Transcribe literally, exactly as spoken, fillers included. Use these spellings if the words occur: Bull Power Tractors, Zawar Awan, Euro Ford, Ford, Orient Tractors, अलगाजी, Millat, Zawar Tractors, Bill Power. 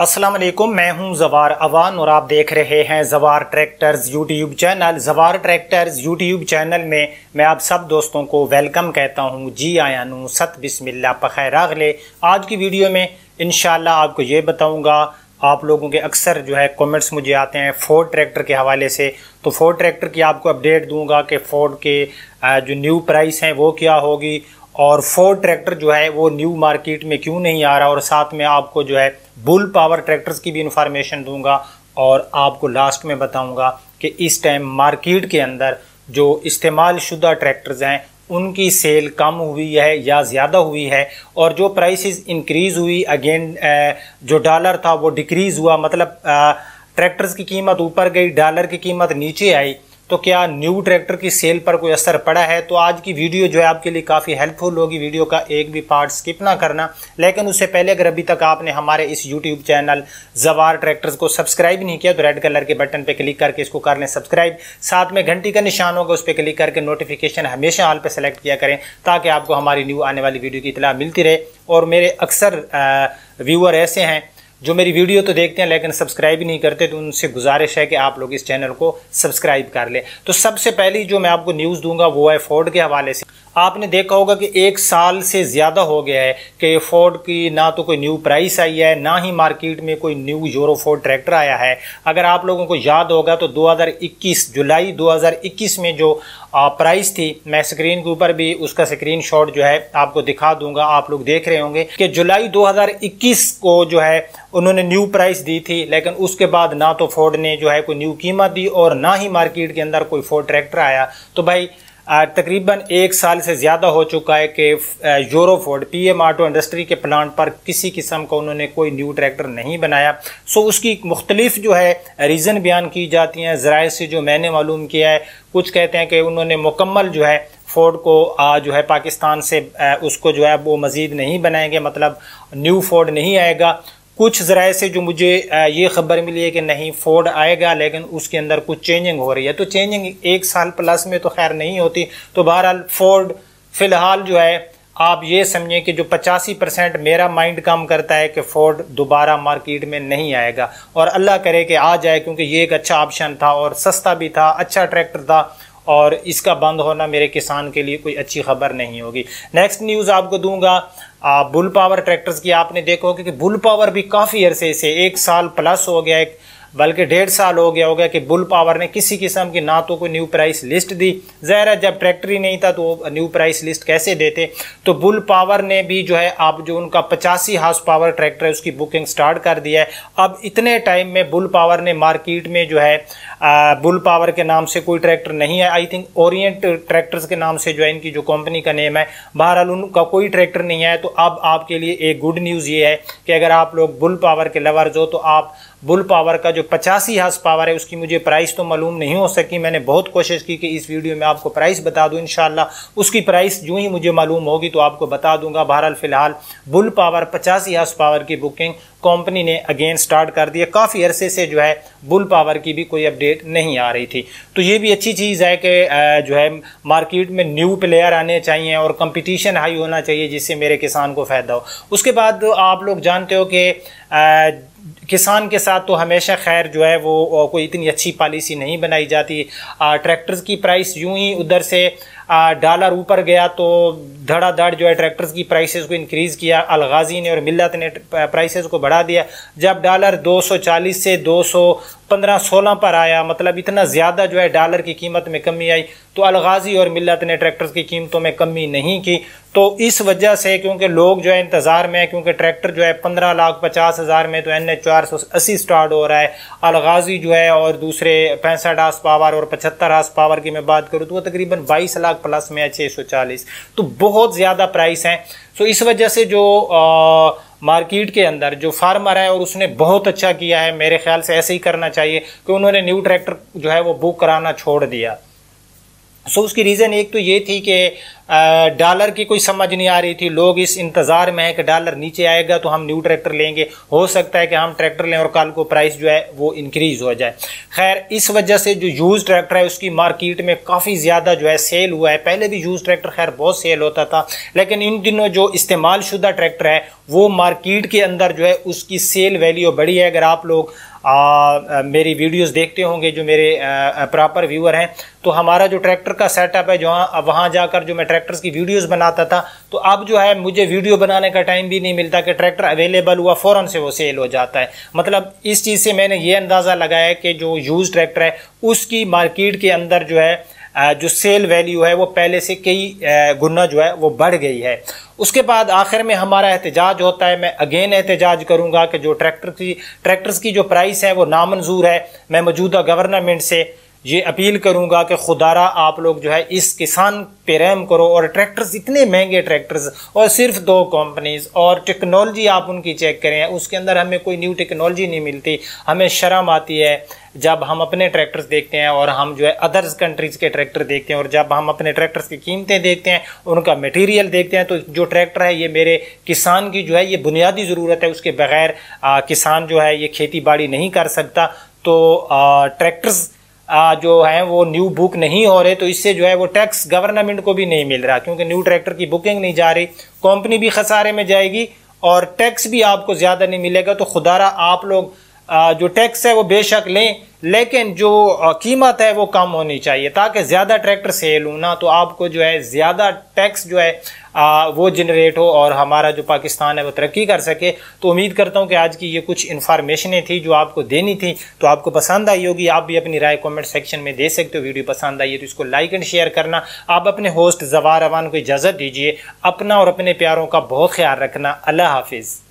अस्सलाम वालेकुम, मैं हूं ज़वार अवान और आप देख रहे हैं Zawar tractors YouTube channel. Zawar tractors YouTube channel में मैं आप सब दोस्तों को वेलकम कहता हूं। जी आयानू सत बिस्मिल्लाह पखैर आगले। आज की वीडियो में इंशाल्लाह आपको ये बताऊंगा, आप लोगों के अक्सर जो है कमेंट्स मुझे आते हैं फोर्ड ट्रैक्टर के हवाले से, तो फोर्ड ट्रैक्टर की आपको अपडेट दूँगा कि फोर्ड के जो न्यू प्राइस हैं वो क्या होगी और फोर्ड ट्रैक्टर जो है वो न्यू मार्केट में क्यों नहीं आ रहा, और साथ में आपको जो है बुल पावर ट्रैक्टर्स की भी इंफॉर्मेशन दूंगा और आपको लास्ट में बताऊंगा कि इस टाइम मार्केट के अंदर जो इस्तेमाल शुदा ट्रैक्टर्स हैं उनकी सेल कम हुई है या ज़्यादा हुई है, और जो प्राइसेस इंक्रीज़ हुई अगेन जो डॉलर था वो डिक्रीज़ हुआ, मतलब ट्रैक्टर्स की कीमत ऊपर गई, डॉलर की कीमत नीचे आई, तो क्या न्यू ट्रैक्टर की सेल पर कोई असर पड़ा है। तो आज की वीडियो जो है आपके लिए काफ़ी हेल्पफुल होगी, वीडियो का एक भी पार्ट स्किप ना करना। लेकिन उससे पहले अगर अभी तक आपने हमारे इस यूट्यूब चैनल ज़वार ट्रैक्टर्स को सब्सक्राइब नहीं किया तो रेड कलर के बटन पर क्लिक करके इसको कर लें सब्सक्राइब, साथ में घंटी का निशान होगा उस पर क्लिक करके नोटिफिकेशन हमेशा ऑल पर सेलेक्ट किया करें ताकि आपको हमारी न्यू आने वाली वीडियो की इतला मिलती रहे। और मेरे अक्सर व्यूअर ऐसे हैं जो मेरी वीडियो तो देखते हैं लेकिन सब्सक्राइब नहीं करते, तो उनसे गुजारिश है कि आप लोग इस चैनल को सब्सक्राइब कर लें। तो सबसे पहली जो मैं आपको न्यूज़ दूंगा वो है फोर्ड के हवाले से। आपने देखा होगा कि एक साल से ज़्यादा हो गया है कि फोर्ड की ना तो कोई न्यू प्राइस आई है ना ही मार्केट में कोई न्यू यूरो फोर्ड ट्रैक्टर आया है। अगर आप लोगों को याद होगा तो दो हज़ार इक्कीस जुलाई दो हज़ार इक्कीस में जो प्राइस थी, मैं स्क्रीन के ऊपर भी उसका स्क्रीनशॉट जो है आपको दिखा दूंगा, आप लोग देख रहे होंगे कि जुलाई दो हज़ार इक्कीस को जो है उन्होंने न्यू प्राइस दी थी, लेकिन उसके बाद ना तो फोर्ड ने जो है कोई न्यू कीमत दी और ना ही मार्केट के अंदर कोई फोर्ड ट्रैक्टर आया। तो भाई तकरीबन एक साल से ज़्यादा हो चुका है कि euro Ford P M auto industry के प्लांट पर किसी किस्म का उन्होंने कोई न्यू ट्रैक्टर नहीं बनाया। सो उसकी मुख्तलिफ जो है रीज़न बयान की जाती हैं, ज़राए से जो मैंने मालूम किया है, कुछ कहते हैं कि उन्होंने मुकम्मल जो है फोर्ड को जो है पाकिस्तान से उसको जो है वो मज़ीद नहीं बनाएंगे, मतलब न्यू फोर्ड नहीं आएगा। कुछ ज़राए से जो मुझे ये खबर मिली है कि नहीं फोर्ड आएगा लेकिन उसके अंदर कुछ चेंजिंग हो रही है। तो चेंजिंग एक साल प्लस में तो खैर नहीं होती। तो बहरहाल फोर्ड फ़िलहाल जो है आप ये समझें कि जो पचासी परसेंट मेरा माइंड काम करता है कि फोर्ड दोबारा मार्केट में नहीं आएगा, और अल्लाह करे कि आ जाए, क्योंकि ये एक अच्छा ऑप्शन था और सस्ता भी था, अच्छा ट्रैक्टर था, और इसका बंद होना मेरे किसान के लिए कोई अच्छी खबर नहीं होगी। नेक्स्ट न्यूज़ आपको दूंगा आ, बुल पावर ट्रैक्टर्स की। आपने देखो कि बुल पावर भी काफ़ी अरसे से एक साल प्लस हो गया, एक बल्कि डेढ़ साल हो गया होगा कि बुल पावर ने किसी किस्म की ना तो कोई न्यू प्राइस लिस्ट दी। ज़ाहिर है जब ट्रैक्टर ही नहीं था तो न्यू प्राइस लिस्ट कैसे देते। तो बुल पावर ने भी जो है आप जो उनका पचासी हॉर्स पावर ट्रैक्टर है उसकी बुकिंग स्टार्ट कर दिया है। अब इतने टाइम में बुल पावर ने मार्केट में जो है आ, बुल पावर के नाम से कोई ट्रैक्टर नहीं है। आई थिंक ओरिएंट ट्रैक्टर्स के नाम से जो है इनकी जो कंपनी का नेम है, बहरहाल उनका कोई ट्रैक्टर नहीं है। तो अब आपके लिए एक गुड न्यूज़ ये है कि अगर आप लोग बुल पावर के लवर्स हो तो आप बुल पावर का जो पचासी हॉर्स पावर है उसकी मुझे प्राइस तो मालूम नहीं हो सकी, मैंने बहुत कोशिश की कि इस वीडियो में आपको प्राइस बता दूं, इंशाल्लाह उसकी प्राइस जो ही मुझे मालूम होगी तो आपको बता दूंगा। बहरहाल फ़िलहाल बुल पावर पचासी हॉर्स पावर की बुकिंग कंपनी ने अगेन स्टार्ट कर दिया। काफ़ी अरसे से जो है बुल पावर की भी कोई अपडेट नहीं आ रही थी, तो ये भी अच्छी चीज़ है कि जो है मार्केट में न्यू प्लेयर आने चाहिए और कंपटीशन हाई होना चाहिए जिससे मेरे किसान को फ़ायदा हो। उसके बाद आप लोग जानते हो कि किसान के साथ तो हमेशा खैर जो है वो कोई इतनी अच्छी पॉलिसी नहीं बनाई जाती। ट्रैक्टर्स की प्राइस यूं ही उधर से डॉलर ऊपर गया तो धड़ाधड़ जो है ट्रैक्टर्स की प्राइसेस को इंक्रीज़ किया, अलगाजी ने और मिल्लत ने प्राइसेस को बढ़ा दिया। जब डॉलर दो सौ चालीस से दो सौ पंद्रह सोलह पर आया, मतलब इतना ज़्यादा जो है डॉलर की कीमत में कमी आई, तो अलगाजी और मिल्लत ने ट्रैक्टर्स की कीमतों में कमी नहीं की। तो इस वजह से क्योंकि लोग जो है इंतज़ार में है, क्योंकि ट्रैक्टर जो है पंद्रह लाख पचास हज़ार में तो एन एच चार सौ अस्सी स्टार्ट हो रहा है, अलगाजी जो है और दूसरे पैंसठ हॉर्स पावर और पचहत्तर हॉर्स पावर की मैं बात करूँ तो वो तकरीबन बाईस लाख प्लस में है छः सौ चालीस, तो बहुत ज़्यादा प्राइस है। सो इस वजह से जो आ, मार्केट के अंदर जो फार्मर है और उसने बहुत अच्छा किया है, मेरे ख्याल से ऐसे ही करना चाहिए कि उन्होंने न्यू ट्रैक्टर जो है वो बुक कराना छोड़ दिया। सो उसकी रीज़न एक तो ये थी कि डॉलर की कोई समझ नहीं आ रही थी, लोग इस इंतज़ार में है कि डॉलर नीचे आएगा तो हम न्यू ट्रैक्टर लेंगे, हो सकता है कि हम ट्रैक्टर लें और कल को प्राइस जो है वो इंक्रीज़ हो जाए। खैर इस वजह से जो यूज़ ट्रैक्टर है उसकी मार्केट में काफ़ी ज़्यादा जो है सेल हुआ है। पहले भी यूज़ ट्रैक्टर खैर बहुत सेल होता था, लेकिन इन दिनों जो इस्तेमाल शुदा ट्रैक्टर है वो मार्केट के अंदर जो है उसकी सेल वैल्यू बढ़ी है। अगर आप लोग आ, मेरी वीडियोस देखते होंगे जो मेरे प्रॉपर व्यूअर हैं, तो हमारा जो ट्रैक्टर का सेटअप है जहाँ वहाँ जाकर जो मैं ट्रैक्टर्स की वीडियोस बनाता था, तो अब जो है मुझे वीडियो बनाने का टाइम भी नहीं मिलता कि ट्रैक्टर अवेलेबल हुआ फ़ौरन से वो सेल हो जाता है। मतलब इस चीज़ से मैंने ये अंदाज़ा लगाया है कि जो यूज़ ट्रैक्टर है उसकी मार्केट के अंदर जो है जो सेल वैल्यू है वो पहले से कई गुना जो है वो बढ़ गई है। उसके बाद आखिर में हमारा एहतजाज होता है। मैं अगेन एहतजाज करूंगा कि जो ट्रैक्टर की ट्रैक्टर्स की जो प्राइस है वो नामंजूर है। मैं मौजूदा गवर्नमेंट से ये अपील करूंगा कि खुदारा आप लोग जो है इस किसान पे रहम करो और ट्रैक्टर्स, इतने महंगे ट्रैक्टर्स और सिर्फ दो कंपनीज, और टेक्नोलॉजी आप उनकी चेक करें, उसके अंदर हमें कोई न्यू टेक्नोलॉजी नहीं मिलती। हमें शर्म आती है जब हम अपने ट्रैक्टर्स देखते हैं और हम जो है अदर्स कंट्रीज़ के ट्रैक्टर देखते हैं, और जब हम अपने ट्रैक्टर्स की कीमतें देखते हैं, उनका मटेरियल देखते हैं, तो जो ट्रैक्टर है ये मेरे किसान की जो है ये बुनियादी ज़रूरत है, उसके बगैर किसान जो है ये खेती बाड़ी नहीं कर सकता। तो ट्रैक्टर्स जो है वो न्यू बुक नहीं हो रहे, तो इससे जो है वो टैक्स गवर्नमेंट को भी नहीं मिल रहा, क्योंकि न्यू ट्रैक्टर की बुकिंग नहीं जा रही, कंपनी भी खसारे में जाएगी और टैक्स भी आपको ज़्यादा नहीं मिलेगा। तो खुदारा आप लोग जो टैक्स है वो बेशक लें, लेकिन जो कीमत है वो कम होनी चाहिए ताकि ज़्यादा ट्रैक्टर सेल हो ना, तो आपको जो है ज़्यादा टैक्स जो है आ, वो जनरेट हो और हमारा जो पाकिस्तान है वो तरक्की कर सके। तो उम्मीद करता हूँ कि आज की ये कुछ इन्फॉर्मेशनें थी जो आपको देनी थी, तो आपको पसंद आई होगी। आप भी अपनी राय कमेंट सेक्शन में दे सकते हो। वीडियो पसंद आई है तो इसको लाइक एंड शेयर करना। आप अपने होस्ट ज़वार अवान को इजाज़त दीजिए। अपना और अपने प्यारों का बहुत ख्याल रखना। अल्लाह हाफिज़।